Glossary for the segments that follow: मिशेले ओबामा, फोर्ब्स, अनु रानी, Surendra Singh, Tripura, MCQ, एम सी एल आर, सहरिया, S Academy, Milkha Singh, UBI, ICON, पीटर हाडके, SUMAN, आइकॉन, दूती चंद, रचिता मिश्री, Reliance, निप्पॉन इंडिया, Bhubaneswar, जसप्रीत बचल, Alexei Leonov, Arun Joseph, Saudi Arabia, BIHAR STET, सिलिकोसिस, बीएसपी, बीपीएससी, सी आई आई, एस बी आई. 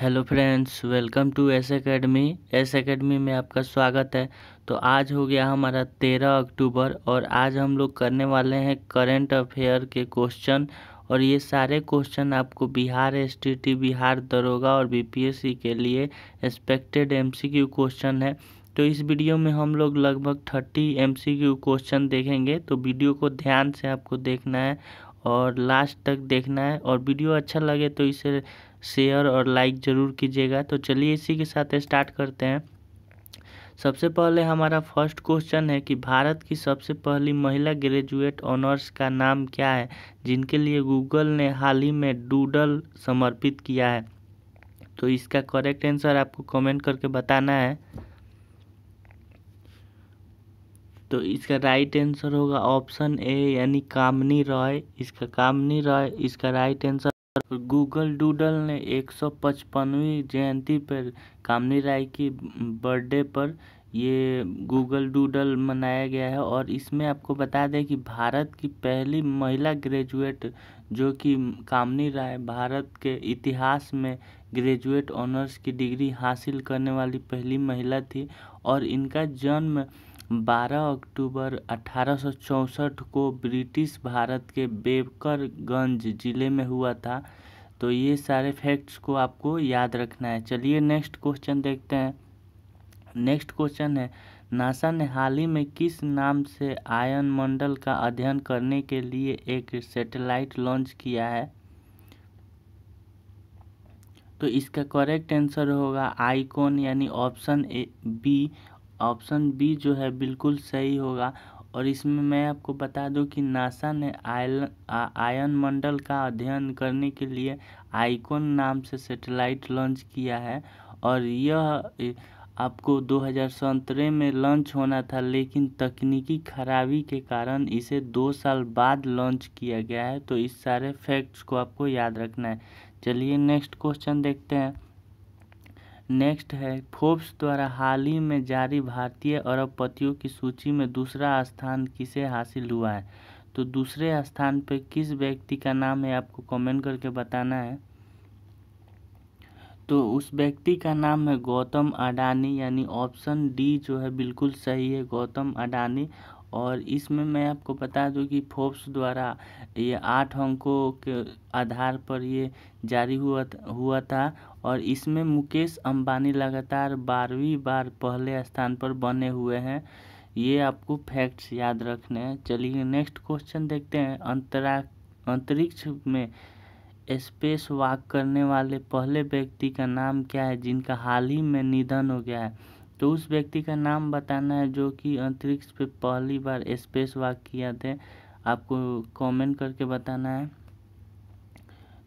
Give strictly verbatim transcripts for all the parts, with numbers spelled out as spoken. Hello friends, welcome to S academy. S academy में आपका स्वागत है। तो आज हो गया हमारा तेरह अक्टूबर और आज हम लोग करने वाले हैं करंट अफेयर के क्वेश्चन। और ये सारे क्वेश्चन आपको बिहार एसटीटी, बिहार दरोगा और बीपीएससी के लिए एक्सपेक्टेड एमसीक्यू क्वेश्चन है। तो इस वीडियो में हम लोग लगभग तीस एमसीक्यू क्वेश्चन देखेंगे। तो वीडियो को ध्यान से आपको देखना है और लास्ट तक देखना है। और वीडियो अच्छा लगे तो इसे शेयर और लाइक ज़रूर कीजिएगा। तो चलिए इसी के साथ स्टार्ट करते हैं। सबसे पहले हमारा फर्स्ट क्वेश्चन है कि भारत की सबसे पहली महिला ग्रेजुएट ऑनर्स का नाम क्या है, जिनके लिए गूगल ने हाल ही में डूडल समर्पित किया है। तो इसका करेक्ट आंसर आपको कमेंट करके बताना है। तो इसका राइट आंसर होगा ऑप्शन ए, यानी कामिनी रॉय। इसका कामिनी रॉय इसका राइट आंसर। गूगल डूडल ने एक सौ पचपनवीं जयंती पर, कामिनी रॉय की बर्थडे पर, ये गूगल डूडल मनाया गया है। और इसमें आपको बता दें कि भारत की पहली महिला ग्रेजुएट, जो कि कामिनी रॉय, भारत के इतिहास में ग्रेजुएट ऑनर्स की डिग्री हासिल करने वाली पहली महिला थी। और इनका जन्म बारह अक्टूबर अठारह सौ चौंसठ को ब्रिटिश भारत के बेकरगंज ज़िले में हुआ था। तो ये सारे फैक्ट्स को आपको याद रखना है। चलिए नेक्स्ट क्वेश्चन देखते हैं। नेक्स्ट क्वेश्चन है, नासा ने हाल ही में किस नाम से आयन मंडल का अध्ययन करने के लिए एक सैटेलाइट लॉन्च किया है। तो इसका करेक्ट आंसर होगा आईकॉन, यानी ऑप्शन बी। ऑप्शन बी जो है बिल्कुल सही होगा। और इसमें मैं आपको बता दूं कि नासा ने आयल आयन मंडल का अध्ययन करने के लिए आइकॉन नाम से सैटेलाइट लॉन्च किया है। और यह आपको दो हज़ार सत्रह में लॉन्च होना था, लेकिन तकनीकी खराबी के कारण इसे दो साल बाद लॉन्च किया गया है। तो इस सारे फैक्ट्स को आपको याद रखना है। चलिए नेक्स्ट क्वेश्चन देखते हैं। नेक्स्ट है, फोर्ब्स द्वारा हाल ही में जारी भारतीय अरबपतियों की सूची में दूसरा स्थान किसे हासिल हुआ है। तो दूसरे स्थान पे किस व्यक्ति का नाम है, आपको कमेंट करके बताना है। तो उस व्यक्ति का नाम है गौतम अडानी, यानी ऑप्शन डी जो है बिल्कुल सही है, गौतम अडानी। और इसमें मैं आपको बता दूं कि फोर्ब्स द्वारा ये आठ अंकों के आधार पर ये जारी हुआ हुआ था। और इसमें मुकेश अंबानी लगातार बारहवीं बार पहले स्थान पर बने हुए हैं। ये आपको फैक्ट्स याद रखने हैं। चलिए नेक्स्ट क्वेश्चन देखते हैं। अंतरा अंतरिक्ष में स्पेस वॉक करने वाले पहले व्यक्ति का नाम क्या है, जिनका हाल ही में निधन हो गया है। तो उस व्यक्ति का नाम बताना है जो कि अंतरिक्ष पे पहली बार स्पेस वॉक किया थे। आपको कमेंट करके बताना है।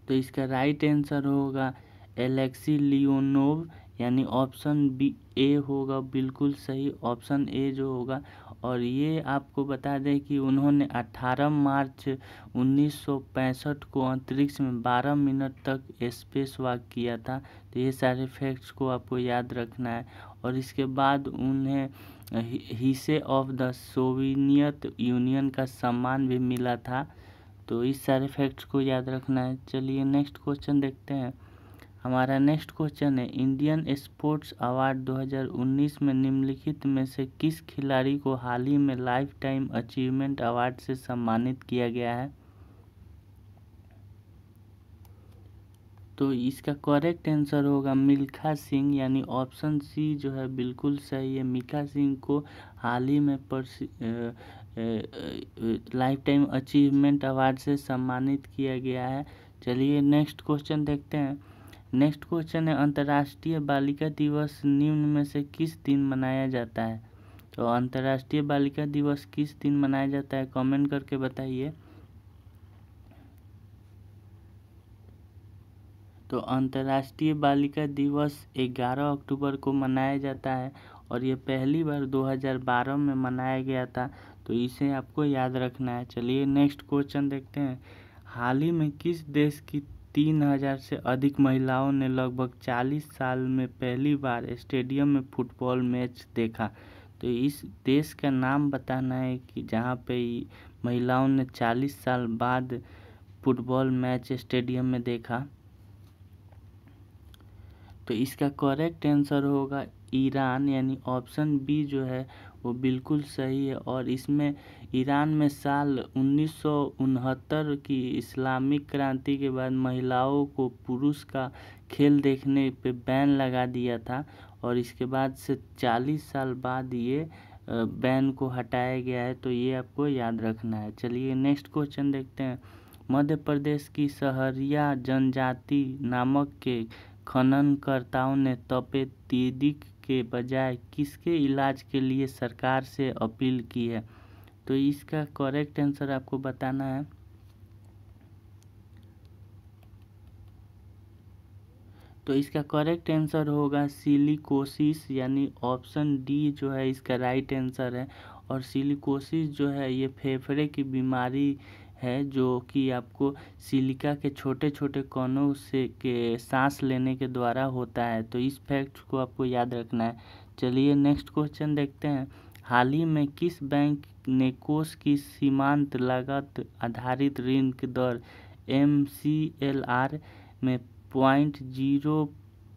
तो इसका राइट आंसर होगा एलेक्सी लियोनोव, यानी ऑप्शन बी ए होगा बिल्कुल सही, ऑप्शन ए जो होगा। और ये आपको बता दें कि उन्होंने अठारह मार्च उन्नीस सौ पैंसठ को अंतरिक्ष में बारह मिनट तक स्पेस वॉक किया था। तो ये सारे फैक्ट्स को आपको याद रखना है। और इसके बाद उन्हें हिस्से ऑफ द सोवियत यूनियन का सम्मान भी मिला था। तो इस सारे फैक्ट्स को याद रखना है। चलिए नेक्स्ट क्वेश्चन देखते हैं। हमारा नेक्स्ट क्वेश्चन है, इंडियन स्पोर्ट्स अवार्ड दो हज़ार उन्नीस में निम्नलिखित में से किस खिलाड़ी को हाल ही में लाइफ टाइम अचीवमेंट अवार्ड से सम्मानित किया गया है। तो इसका करेक्ट आंसर होगा मिल्खा सिंह, यानी ऑप्शन सी जो है बिल्कुल सही है। मिल्खा सिंह को हाल ही में लाइफ टाइम अचीवमेंट अवार्ड से सम्मानित किया गया है। चलिए नेक्स्ट क्वेश्चन देखते हैं। नेक्स्ट क्वेश्चन है, अंतर्राष्ट्रीय बालिका दिवस निम्न में से किस दिन मनाया जाता है। तो अंतर्राष्ट्रीय बालिका दिवस किस दिन मनाया जाता है, कमेंट करके बताइए। तो अंतर्राष्ट्रीय बालिका दिवस ग्यारह अक्टूबर को मनाया जाता है। और ये पहली बार दो हज़ार बारह में मनाया गया था। तो इसे आपको याद रखना है। चलिए नेक्स्ट क्वेश्चन देखते हैं। हाल ही में किस देश की तीन हज़ार से अधिक महिलाओं ने लगभग चालीस साल में पहली बार स्टेडियम में फुटबॉल मैच देखा। तो इस देश का नाम बताना है कि जहाँ पे महिलाओं ने चालीस साल बाद फुटबॉल मैच स्टेडियम में देखा। तो इसका करेक्ट आंसर होगा ईरान, यानी ऑप्शन बी जो है वो बिल्कुल सही है। और इसमें ईरान में साल उन्नीस सौ उनहत्तर की इस्लामिक क्रांति के बाद महिलाओं को पुरुष का खेल देखने पे बैन लगा दिया था, और इसके बाद से चालीस साल बाद ये बैन को हटाया गया है, तो ये आपको याद रखना है। चलिए नेक्स्ट क्वेश्चन देखते हैं। मध्य प्रदेश की सहरिया जनजाति नामक के खननकर्ताओं ने तपेदिक के बजाय किसके इलाज के लिए सरकार से अपील की है? तो इसका करेक्ट आंसर आपको बताना है। तो इसका करेक्ट आंसर होगा सिलिकोसिस, यानी ऑप्शन डी जो है इसका राइट आंसर है। और सिलिकोसिस जो है ये फेफड़े की बीमारी है, जो कि आपको सिलिका के छोटे छोटे कणों से के सांस लेने के द्वारा होता है, तो इस फैक्ट को आपको याद रखना है। चलिए नेक्स्ट क्वेश्चन देखते हैं। हाल ही में किस बैंक ने कोष की सीमांत लागत आधारित ऋण की दर एम सी एल आर में पॉइंट जीरो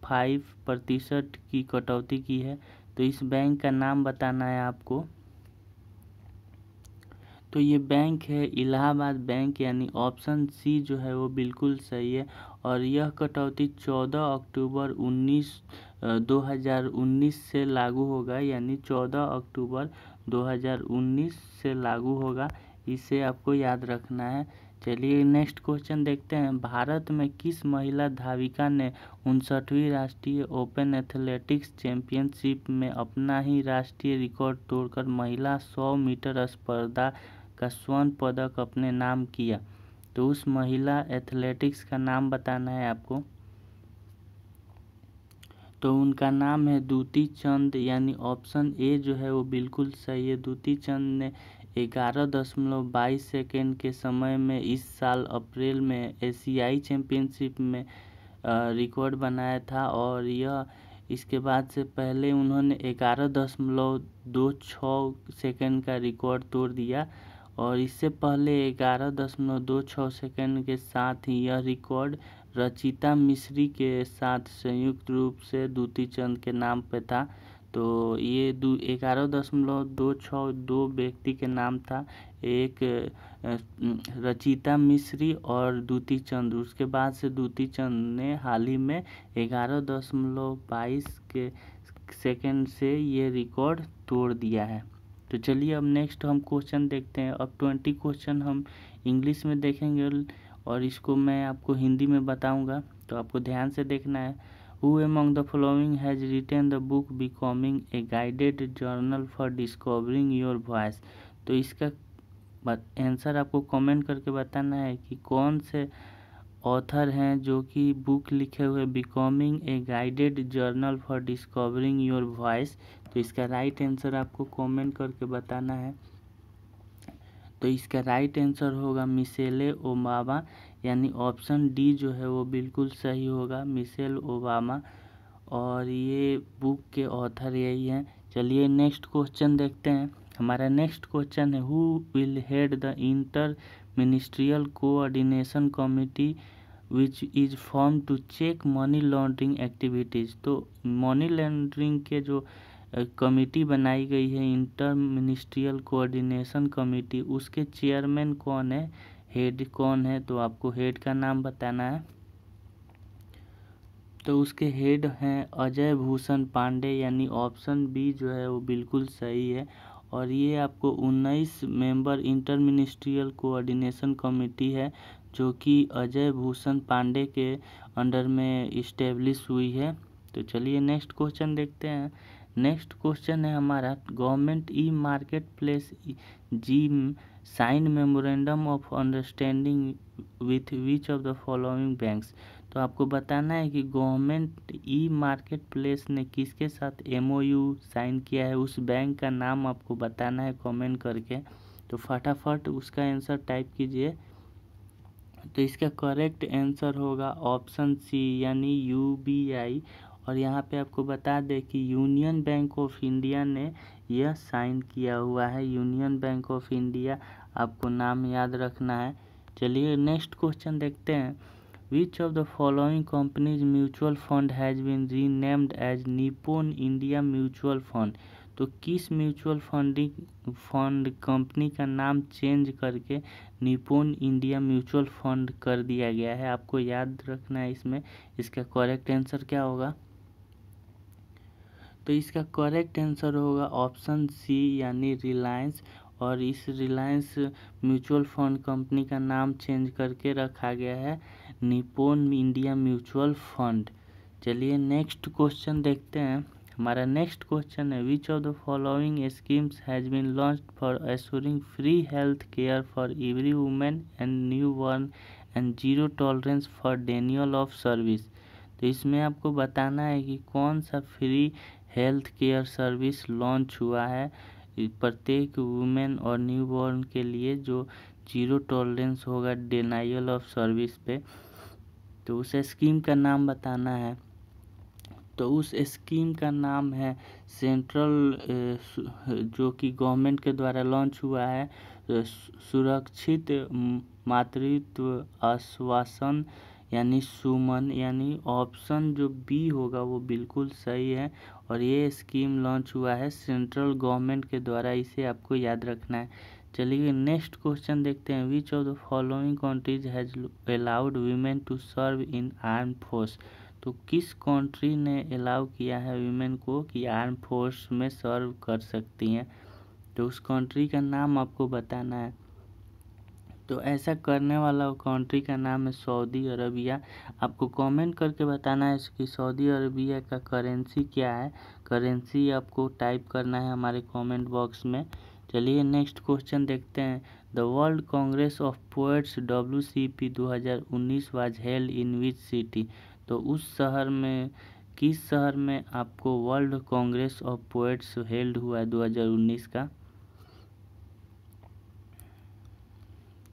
फाइव प्रतिशत की कटौती की है? तो इस बैंक का नाम बताना है आपको। तो ये बैंक है इलाहाबाद बैंक, यानी ऑप्शन सी जो है वो बिल्कुल सही है। और यह कटौती चौदह अक्टूबर उन्नीस दो हज़ार उन्नीस से लागू होगा, यानी चौदह अक्टूबर दो हज़ार उन्नीस से लागू होगा, इसे आपको याद रखना है। चलिए नेक्स्ट क्वेश्चन देखते हैं। भारत में किस महिला धाविका ने उनसठवीं राष्ट्रीय ओपन एथलेटिक्स चैंपियनशिप में अपना ही राष्ट्रीय रिकॉर्ड तोड़कर महिला सौ मीटर स्पर्धा का स्वर्ण पदक अपने नाम किया? तो उस महिला एथलेटिक्स का नाम बताना है आपको। तो उनका नाम है दूती चंद, यानी ऑप्शन ए जो है वो बिल्कुल सही है। दूती चंद ने ग्यारह दशमलव बाईस सेकेंड के समय में इस साल अप्रैल में एशियाई चैंपियनशिप में रिकॉर्ड बनाया था, और यह इसके बाद से पहले उन्होंने ग्यारह दशमलव दो छः सेकेंड का रिकॉर्ड तोड़ दिया, और इससे पहले ग्यारह दशमलव दो छः सेकेंड के साथ ही यह रिकॉर्ड रचिता मिश्री के साथ संयुक्त रूप से दूती चंद के नाम पर था। तो ये दो ग्यारह दशमलव दो छः दो व्यक्ति के नाम था, एक रचिता मिश्री और दूती चंद। उसके बाद से दूती चंद ने हाल ही में ग्यारह दशमलव बाईस के सेकेंड से ये रिकॉर्ड तोड़ दिया है। तो चलिए अब नेक्स्ट हम क्वेश्चन देखते हैं। अब ट्वेंटी क्वेश्चन हम इंग्लिश में देखेंगे और इसको मैं आपको हिंदी में बताऊंगा, तो आपको ध्यान से देखना है। Who among the following has written the book becoming a guided journal for discovering your voice? तो इसका आंसर आपको कमेंट करके बताना है कि कौन से ऑथर हैं जो कि बुक लिखे हुए becoming a guided journal for discovering your voice, तो इसका राइट आंसर आपको कमेंट करके बताना है। तो इसका राइट आंसर होगा मिशेले ओबामा, यानी ऑप्शन डी जो है वो बिल्कुल सही होगा, मिशेल ओबामा, और ये बुक के ऑथर यही हैं। चलिए नेक्स्ट क्वेश्चन देखते हैं। हमारा नेक्स्ट क्वेश्चन है who will head the inter ministerial coordination committee which is form to check money laundering activities. तो मनी लॉन्ड्रिंग के जो कमेटी बनाई गई है इंटर मिनिस्ट्रियल कोऑर्डिनेशन कमेटी, उसके चेयरमैन कौन है, हेड कौन है? तो आपको हेड का नाम बताना है। तो उसके हेड हैं अजय भूषण पांडे, यानी ऑप्शन बी जो है वो बिल्कुल सही है। और ये आपको उन्नीस member inter ministerial coordination committee है जो कि अजय भूषण पांडे के अंडर में इस्टेब्लिश हुई है। तो चलिए नेक्स्ट क्वेश्चन देखते हैं। नेक्स्ट क्वेश्चन है हमारा government e market place G sign memorandum of understanding with which of the following banks. तो आपको बताना है कि गवर्नमेंट ई मार्केट प्लेस ने किसके साथ एमओयू साइन किया है, उस बैंक का नाम आपको बताना है कमेंट करके। तो फटाफट उसका आंसर टाइप कीजिए। तो इसका करेक्ट आंसर होगा ऑप्शन सी, यानी यूबीआई। और यहाँ पे आपको बता दें कि यूनियन बैंक ऑफ इंडिया ने यह साइन किया हुआ है, यूनियन बैंक ऑफ इंडिया आपको नाम याद रखना है। चलिए नेक्स्ट क्वेश्चन देखते हैं। Which of the following companies mutual fund has been renamed as Nippon India Mutual Fund? तो किस म्यूचुअल फंडिंग फंड कंपनी का नाम चेंज करके निप्पॉन इंडिया म्यूचुअल फंड कर दिया गया है, आपको याद रखना है इसमें। इसका करेक्ट आंसर क्या होगा? तो इसका करेक्ट आंसर होगा ऑप्शन सी यानी रिलायंस। और इस रिलायंस म्यूचुअल फंड कंपनी का नाम चेंज करके रखा गया है निप्पॉन इंडिया म्यूचुअल फंड। चलिए नेक्स्ट क्वेश्चन देखते हैं। हमारा नेक्स्ट क्वेश्चन है which of the following schemes has been launched for assuring free health care for every women and new born and zero tolerance for denial of service. तो इसमें आपको बताना है कि कौन सा free health care service launch हुआ है प्रत्येक वुमेन और न्यू बॉर्न के लिए जो जीरो टॉलरेंस होगा डेनियल ऑफ सर्विस पे। तो उस स्कीम का नाम बताना है। तो उस स्कीम का नाम है सेंट्रल, जो कि गवर्नमेंट के द्वारा लॉन्च हुआ है, सुरक्षित मातृत्व आश्वासन यानी सुमन, यानी ऑप्शन जो बी होगा वो बिल्कुल सही है। और ये स्कीम लॉन्च हुआ है सेंट्रल गवर्नमेंट के द्वारा, इसे आपको याद रखना है। चलिए नेक्स्ट क्वेश्चन देखते हैं। Which of the following countries has allowed women to serve in arm force. तो किस कंट्री ने अलाउ किया है वीमेन को कि आर्म फोर्स में सर्व कर सकती हैं, तो उस कंट्री का नाम आपको बताना है। तो ऐसा करने वाला कंट्री का नाम है सऊदी अरबिया। आपको कमेंट करके बताना है कि सऊदी अरबिया का करेंसी क्या है, करेंसी आपको टाइप करना है हमारे कमेंट बॉक्स में। चलिए नेक्स्ट क्वेश्चन देखते हैं। The world congress of poets W C P दो हज़ार उन्नीस was held in which city. तो उस शहर में, किस शहर में आपको world congress of poets held हुआ है दो हज़ार उन्नीस का?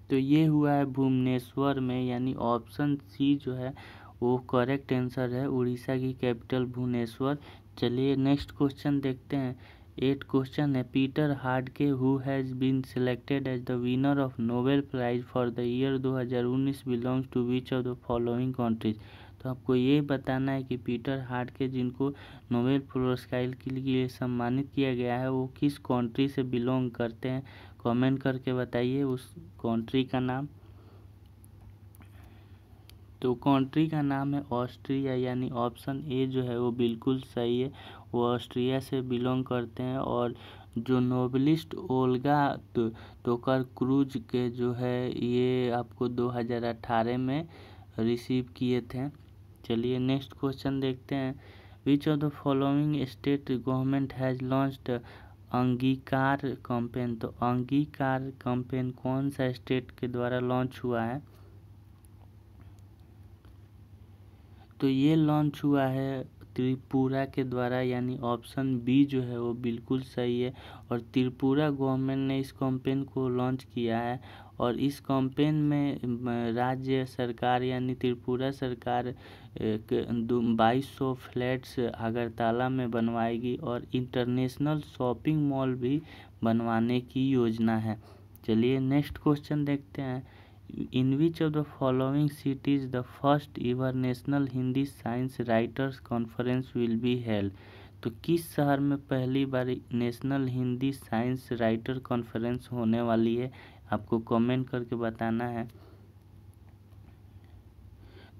तो ये हुआ है भुवनेश्वर में, यानी ऑप्शन सी जो है वो करेक्ट आंसर है, उड़ीसा की कैपिटल भुवनेश्वर। चलिए नेक्स्ट क्वेश्चन देखते हैं। एट क्वेश्चन है पीटर हाडके who has been selected as the winner of Nobel prize for the year दो हज़ार उन्नीस belongs to which of the following countries. तो आपको ये बताना है कि पीटर हाडके जिनको नोबेल पुरस्कार के लिए सम्मानित किया गया है वो किस कंट्री से बिलोंग करते हैं, कमेंट करके बताइए उस कंट्री का नाम। तो कंट्री का नाम है ऑस्ट्रिया, यानी ऑप्शन ए जो है वो बिल्कुल सही है, वो ऑस्ट्रिया से बिलोंग करते हैं। और जो नोबलिस्ट ओल्गा तो, तोकर क्रूज के जो है ये आपको दो हज़ार अठारह में रिसीव किए थे। चलिए नेक्स्ट क्वेश्चन देखते हैं। Which of the following state government has launched Angikaar campaign. तो अंगीकार कैंपेन कौन सा स्टेट के द्वारा लॉन्च हुआ है? तो ये लॉन्च हुआ है त्रिपुरा के द्वारा, यानी ऑप्शन बी जो है वो बिल्कुल सही है। और त्रिपुरा गवर्नमेंट ने इस कैंपेन को लॉन्च किया है और इस कैंपेन में राज्य सरकार यानी त्रिपुरा सरकार बाईस सौ फ्लैट्स अगरतला में बनवाएगी और इंटरनेशनल शॉपिंग मॉल भी बनवाने की योजना है। चलिए नेक्स्ट क्वेश्चन देखते हैं। In which of the following cities the first ever national Hindi science writers conference will be held. तो किस शहर में पहली बार national Hindi science writer conference होने वाली है, आपको कमेंट करके बताना है।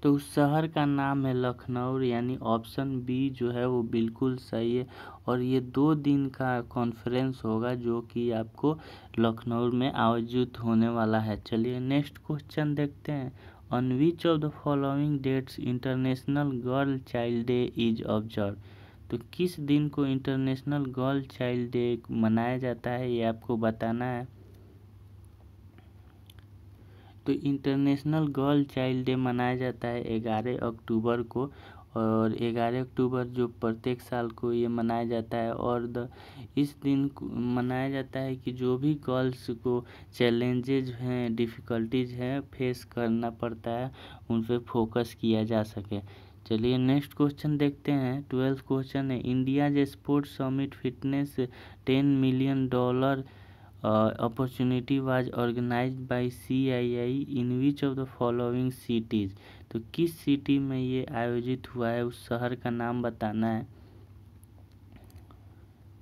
तो उस शहर का नाम है लखनऊ, यानी ऑप्शन बी जो है वो बिल्कुल सही है। और ये दो दिन का कॉन्फ्रेंस होगा जो कि आपको लखनऊ में आयोजित होने वाला है। चलिए नेक्स्ट क्वेश्चन देखते हैं। On which of the following dates international girl child day is observe. तो किस दिन को इंटरनेशनल गर्ल चाइल्ड डे मनाया जाता है ये आपको बताना है। तो इंटरनेशनल गर्ल चाइल्ड डे मनाया जाता है ग्यारह अक्टूबर को, और ग्यारह अक्टूबर जो प्रत्येक साल को ये मनाया जाता है। और द इस दिन मनाया जाता है कि जो भी गर्ल्स को चैलेंजेज हैं, डिफ़िकल्टीज हैं, फेस करना पड़ता है, उन पर फोकस किया जा सके। चलिए नेक्स्ट क्वेश्चन देखते हैं। ट्वेल्थ क्वेश्चन है India's sports summit fitness ten million dollar opportunity was organized by सी आई आई in which of the following cities. तो किस सिटी में ये आयोजित हुआ है उस शहर का नाम बताना है।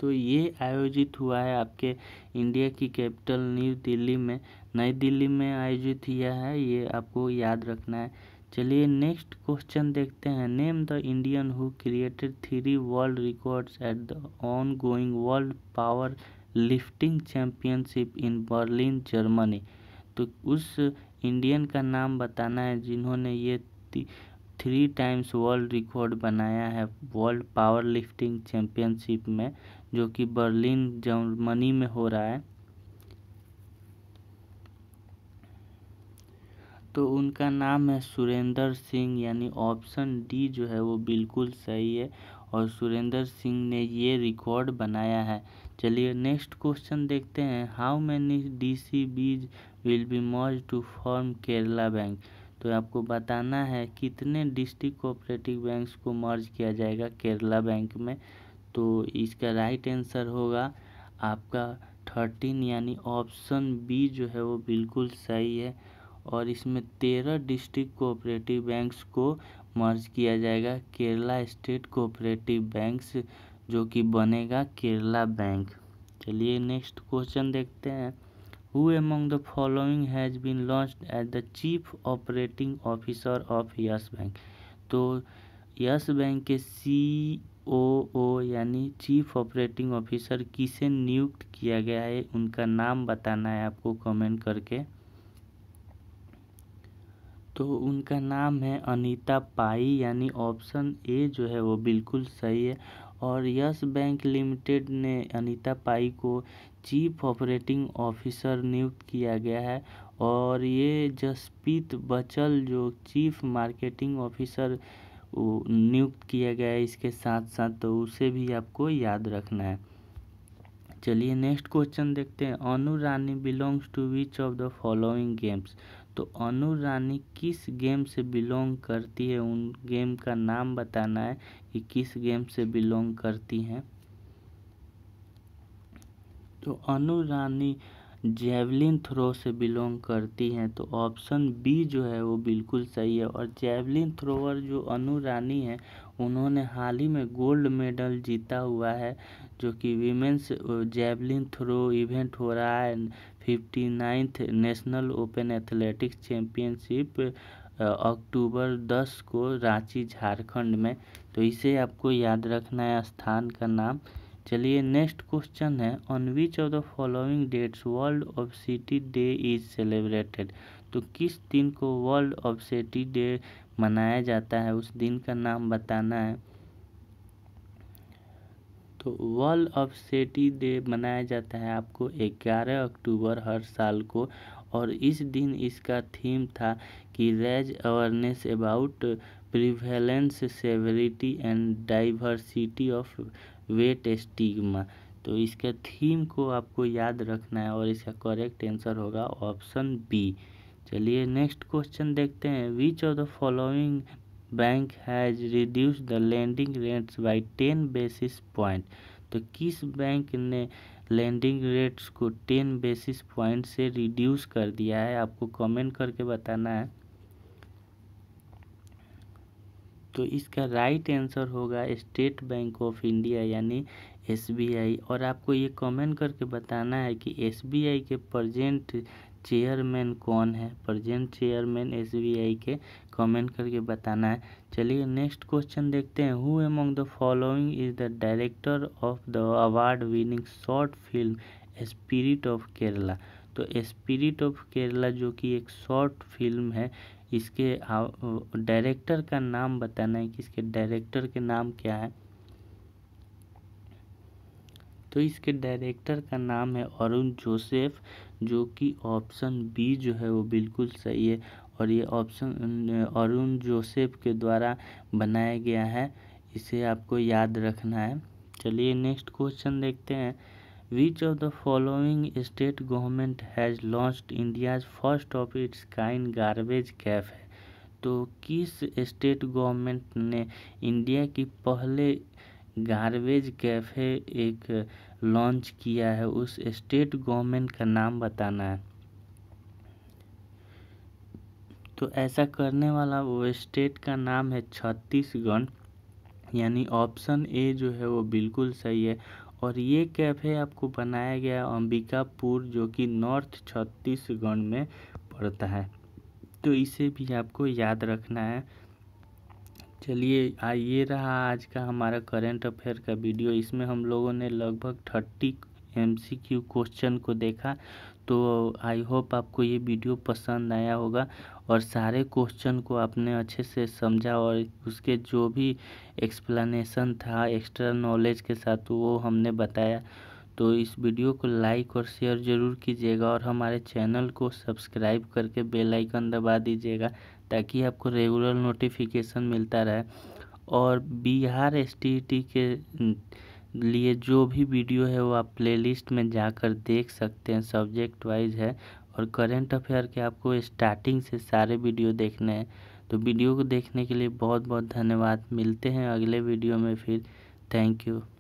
तो ये आयोजित हुआ है आपके इंडिया की कैपिटल न्यू दिल्ली में, नई दिल्ली में आयोजित किया है, ये आपको याद रखना है। चलिए नेक्स्ट क्वेश्चन देखते हैं। Name the Indian who created three world records at the ongoing world power lifting championship in Berlin Germany. तो उस इंडियन का नाम बताना है जिन्होंने ये थ्री टाइम्स वर्ल्ड रिकॉर्ड बनाया है वर्ल्ड पावर लिफ्टिंग चैम्पियनशिप में, जो कि बर्लिन जर्मनी में हो रहा है। तो उनका नाम है सुरेंद्र सिंह, यानी ऑप्शन डी जो है वो बिल्कुल सही है और सुरेंद्र सिंह ने ये रिकॉर्ड बनाया है। चलिए नेक्स्ट क्वेश्चन देखते हैं। How many D C Bs will be merge to form Kerala bank. तो आपको बताना है कितने डिस्ट्रिक्ट कोऑपरेटिव बैंक्स को मर्ज किया जाएगा केरला बैंक में। तो इसका राइट आंसर होगा आपका थर्टीन, यानी ऑप्शन बी जो है वो बिल्कुल सही है और इसमें तेरह डिस्ट्रिक्ट कोऑपरेटिव बैंक्स को मर्ज किया जाएगा केरला स्टेट कोऑपरेटिव बैंक्स, जो कि बनेगा केरला बैंक। चलिए नेक्स्ट क्वेश्चन देखते हैं। Who among the following has been launched as the chief operating officer of Yes bank. तो यस बैंक के सी ओ ओ यानी चीफ ऑपरेटिंग ऑफिसर किसे नियुक्त किया गया है, उनका नाम बताना है आपको कमेंट करके। तो उनका नाम है अनीता पाई, यानी ऑप्शन ए जो है वो बिल्कुल सही है और यस बैंक लिमिटेड ने अनीता पाई को चीफ ऑपरेटिंग ऑफिसर नियुक्त किया गया है और ये जसप्रीत बचल जो चीफ मार्केटिंग ऑफिसर नियुक्त किया गया है इसके साथ साथ, तो उसे भी आपको याद रखना है। चलिए नेक्स्ट क्वेश्चन देखते हैं। अनु रानी belongs to which of the following games. तो अनु रानी किस गेम से बिलोंग करती है, उन गेम का नाम बताना है कि किस गेम से बिलोंग करती हैं। तो अनु रानी जैवलिन थ्रो से बिलोंग करती हैं, तो ऑप्शन बी जो है वो बिल्कुल सही है और जैवलिन थ्रोअर जो अनु रानी है उन्होंने हाल ही में गोल्ड मेडल जीता हुआ है, जो कि विमेंस जैवलिन थ्रो इवेंट हो रहा है fifty ninth national open athletics championship October दस को रांची झारखंड में, तो इसे आपको याद रखना है स्थान का नाम। चलिए नेक्स्ट क्वेश्चन है। On which of the following dates world of city day is celebrated. तो किस दिन को वर्ल्ड ऑफ सिटी डे मनाया जाता है, उस दिन का नाम बताना है। तो वर्ल्ड ऑफ सिटी डे मनाया जाता है आपको ग्यारह अक्टूबर हर साल को और इस दिन इसका थीम था कि raise awareness about prevalence severity and diversity of weight stigma. तो इसके थीम को आपको याद रखना है और इसका करेक्ट आंसर होगा ऑप्शन बी। चलिए नेक्स्ट क्वेश्चन देखते हैं। Which of the following bank has reduce the lending rates by ten basis point. तो किस बैंक ने लैंडिंग रेट्स को टेन बेसिस पॉइंट से रिड्यूस कर दिया है, आपको कमेंट करके बताना है। तो इसका राइट आंसर होगा स्टेट बैंक ऑफ इंडिया, यानी एस बी आई। और आपको ये कमेंट करके बताना है कि एस बी आई के प्रेजेंट चेयरमैन कौन है, present chairman एस बी आई के कमेंट करके बताना है। चलिए नेक्स्ट क्वेश्चन देखते हैं। Who among the following is the director of the award winning short film spirit of Kerala. तो स्पिरिट ऑफ केरला जो कि एक शॉर्ट फिल्म है, इसके डायरेक्टर का नाम बताना है कि इसके डायरेक्टर के नाम क्या है। तो इसके डायरेक्टर का नाम है अरुण जोसेफ, जो कि ऑप्शन बी जो है वो बिल्कुल सही है और ये ऑप्शन अरुण जोसेफ के द्वारा बनाया गया है, इसे आपको याद रखना है। चलिए नेक्स्ट क्वेश्चन देखते हैं। Which of the following state government has launched India's first of its kind garbage cafe है। तो किस स्टेट गवर्नमेंट ने इंडिया की पहले गार्बेज कैफे एक लॉन्च किया है, उस स्टेट गवर्नमेंट का नाम बताना है। तो ऐसा करने वाला वो स्टेट का नाम है छत्तीसगढ़, यानी ऑप्शन ए जो है वो बिल्कुल सही है। और ये कैफ़े आपको बनाया गया अंबिकापुर जो कि नॉर्थ छत्तीसगढ़ में पड़ता है, तो इसे भी आपको याद रखना है। चलिए ये रहा आज का हमारा करेंट अफेयर का वीडियो। इसमें हम लोगों ने लगभग थर्टी एमसीक्यू क्वेश्चन को देखा, तो आई होप आपको ये वीडियो पसंद आया होगा और सारे क्वेश्चन को आपने अच्छे से समझा और उसके जो भी एक्सप्लेनेशन था एक्स्ट्रा नॉलेज के साथ वो हमने बताया। तो इस वीडियो को लाइक और शेयर ज़रूर कीजिएगा और हमारे चैनल को सब्सक्राइब करके बेल आइकन दबा दीजिएगा ताकि आपको रेगुलर नोटिफिकेशन मिलता रहे। और बिहार एस टी टी के लिए जो भी वीडियो है वो आप प्लेलिस्ट में जाकर देख सकते हैं, सब्जेक्ट वाइज है। और करेंट अफेयर के आपको स्टार्टिंग से सारे वीडियो देखने हैं। तो वीडियो को देखने के लिए बहुत बहुत धन्यवाद। मिलते हैं अगले वीडियो में फिर। Thank you.